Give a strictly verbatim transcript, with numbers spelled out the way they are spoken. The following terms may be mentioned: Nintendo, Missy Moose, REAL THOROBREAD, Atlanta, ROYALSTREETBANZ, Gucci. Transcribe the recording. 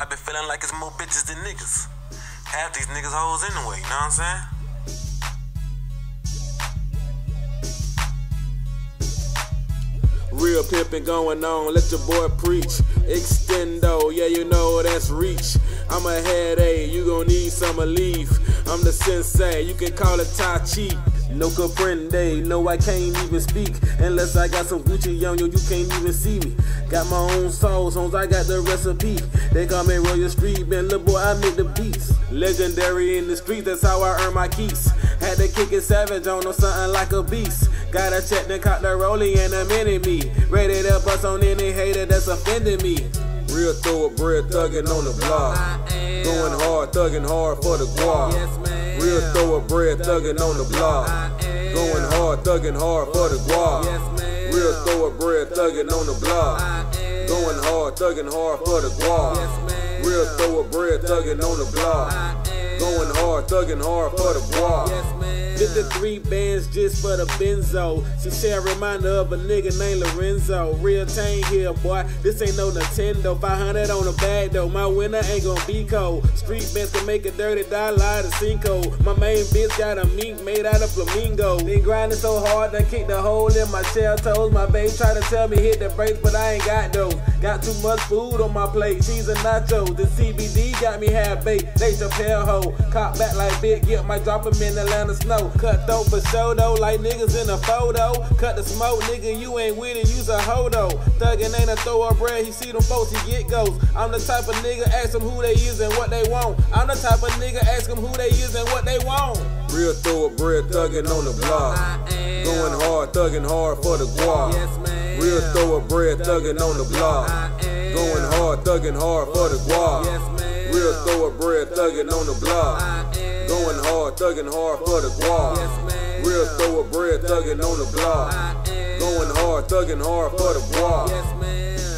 I been feeling like it's more bitches than niggas. Half these niggas hoes anyway, you know what I'm saying? Real pimpin' going on, let your boy preach. Extendo, yeah, you know that's reach. I'm a headache, you gon' need some relief. I'm the sensei, you can call it Tai Chi. No comprende, no I can't even speak. Unless I got some Gucci on you, you can't even see me. Got my own sauce, homes, I got the recipe. They call me Royal Street, man, look boy, I make the beats. Legendary in the streets, that's how I earn my keys. Had to kick it savage on them, something like a beast. Gotta check the cop, the rollie, and a mini me. Ready to bust on any hater that's offending me. Real thoroughbred thuggin' on the block. Going hard, thuggin' hard for the guap. Real thoroughbred thuggin' on the block. Going hard, thuggin' hard for the guap. Real thoroughbred thuggin' on the block. Going hard, thuggin' hard for the guap. Real thoroughbred thuggin' on the block. Going hard, thuggin' hard for the guap. Did the three bands just for the benzo. She said a reminder of a nigga named Lorenzo. Real tang here, boy, this ain't no Nintendo. Five hundred on the bag though, my winner ain't gonna be cold. Street bands can make a dirty dollar out of cinco. My main bitch got a mink made out of flamingo. Been grinding so hard, I kicked the hole in my shell toes. My babe try to tell me hit the brakes, but I ain't got those. Got too much food on my plate, cheese and nachos. The C B D got me half-baked, they Chappelle hoe. Cop back like big, get my drop him in Atlanta snow. Cut throat for show though, like niggas in a photo. Cut the smoke, nigga, you ain't with it, you's a ho though. Thuggin' ain't a thrower bread, he see them folks, he get goes. I'm the type of nigga, ask them who they is and what they want. I'm the type of nigga, ask them who they is and what they want. Real thoroughbred thuggin' on the block. Going hard, thuggin' hard for the guap. Real thoroughbred thuggin' on the block. Going hard, thuggin' hard for the guap. Real thoroughbred thuggin' on the block. Going hard, thuggin' hard for the guap. Real thoroughbred thuggin' on the block. Going hard, thuggin' hard for the guap.